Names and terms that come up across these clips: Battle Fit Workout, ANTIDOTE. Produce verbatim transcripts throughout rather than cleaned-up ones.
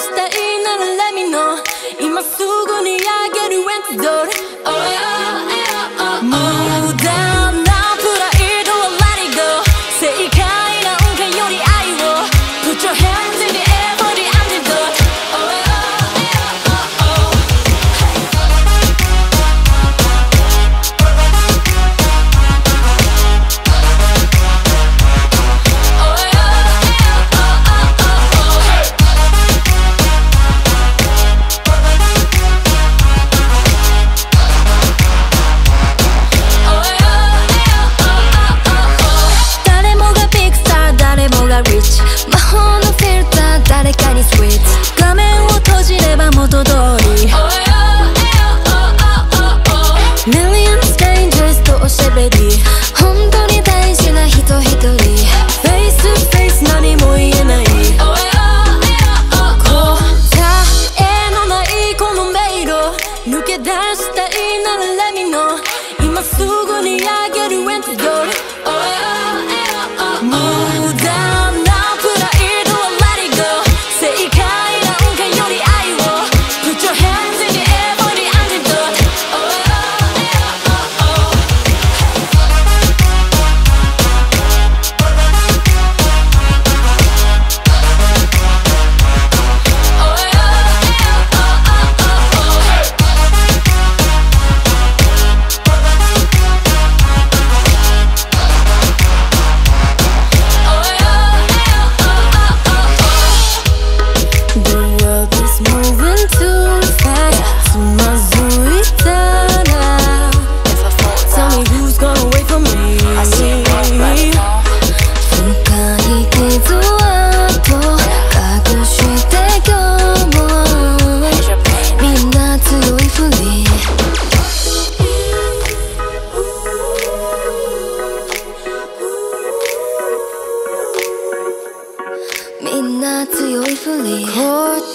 したいならレミの今すぐにあげるエントドル Oh yeah, yeah, yeah, yeah, yeah. 無駄なプライドは Let it go 正解なんかより愛を Put your hands in the air for the antidote Oh yeah, yeah, yeah, yeah, yeah. Oh yeah, yeah, yeah, yeah, yeah. Rich 魔法のフィルター誰かにスイッチ画面を閉じれば元通り Million strangers とおしゃべり本当に大事な人一人 Face to face 何も言えない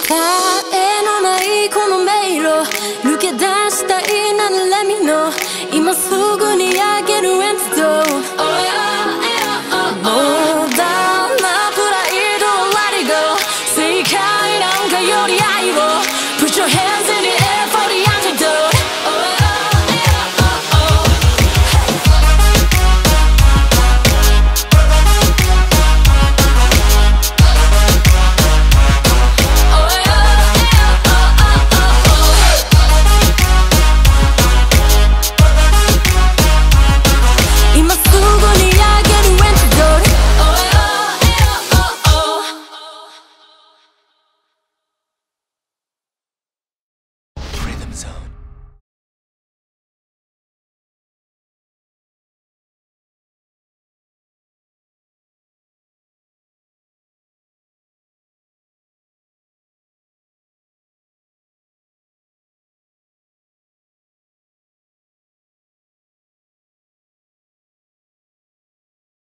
答えのないこの迷路抜け出したいならレミの今すぐにあげるエントドル今すぐにあげるエントドー